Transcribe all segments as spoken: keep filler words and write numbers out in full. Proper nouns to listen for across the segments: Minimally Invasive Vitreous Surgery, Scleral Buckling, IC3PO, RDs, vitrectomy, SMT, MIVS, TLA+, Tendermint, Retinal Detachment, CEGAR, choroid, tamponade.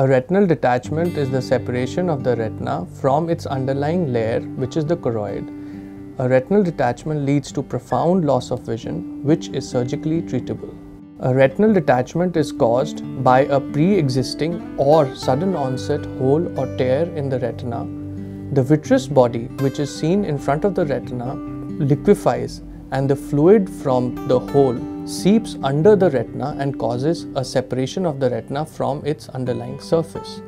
A retinal detachment is the separation of the retina from its underlying layer, which is the choroid. A retinal detachment leads to profound loss of vision, which is surgically treatable. A retinal detachment is caused by a pre-existing or sudden onset hole or tear in the retina. The vitreous body, which is seen in front of the retina, liquefies, and the fluid from the hole seeps under the retina and causes a separation of the retina from its underlying surface.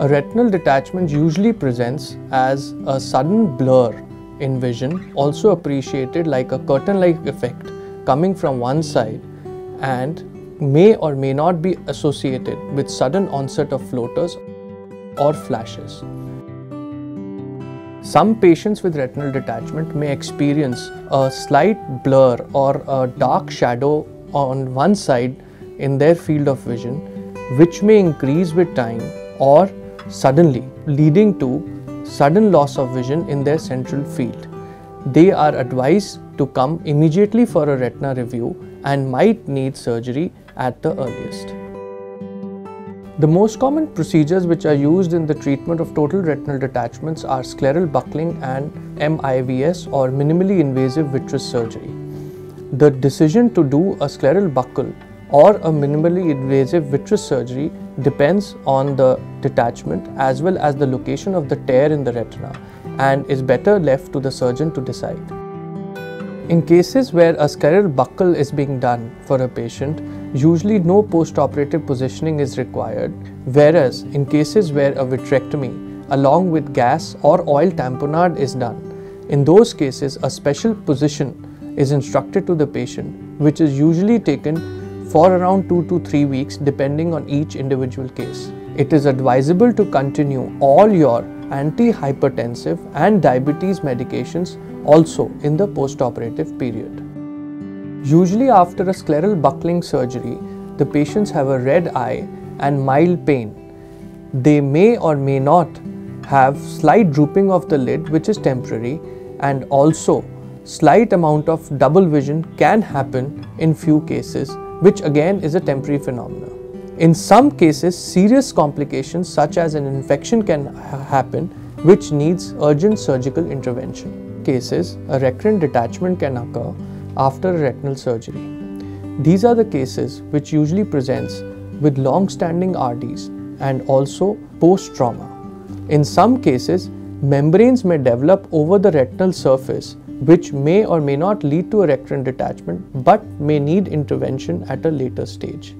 A retinal detachment usually presents as a sudden blur in vision, also appreciated like a curtain-like effect coming from one side, and may or may not be associated with sudden onset of floaters or flashes. Some patients with retinal detachment may experience a slight blur or a dark shadow on one side in their field of vision, which may increase with time or suddenly, leading to sudden loss of vision in their central field. They are advised to come immediately for a retina review and might need surgery at the earliest. The most common procedures which are used in the treatment of total retinal detachments are scleral buckling and M I V S, or minimally invasive vitreous surgery. The decision to do a scleral buckle or a minimally invasive vitreous surgery depends on the detachment as well as the location of the tear in the retina, and is better left to the surgeon to decide. In cases where a scleral buckle is being done for a patient, usually no post-operative positioning is required, whereas in cases where a vitrectomy along with gas or oil tamponade is done, in those cases a special position is instructed to the patient, which is usually taken for around two to three weeks depending on each individual case. It is advisable to continue all your antihypertensive and diabetes medications also in the post-operative period. Usually after a scleral buckling surgery, the patients have a red eye and mild pain. They may or may not have slight drooping of the lid, which is temporary, and also slight amount of double vision can happen in few cases, which again is a temporary phenomenon. In some cases, serious complications such as an infection can happen, which needs urgent surgical intervention. In cases, a recurrent detachment can occur after retinal surgery. These are the cases which usually presents with long-standing R Ds and also post-trauma. In some cases, membranes may develop over the retinal surface, which may or may not lead to a recurrent detachment but may need intervention at a later stage.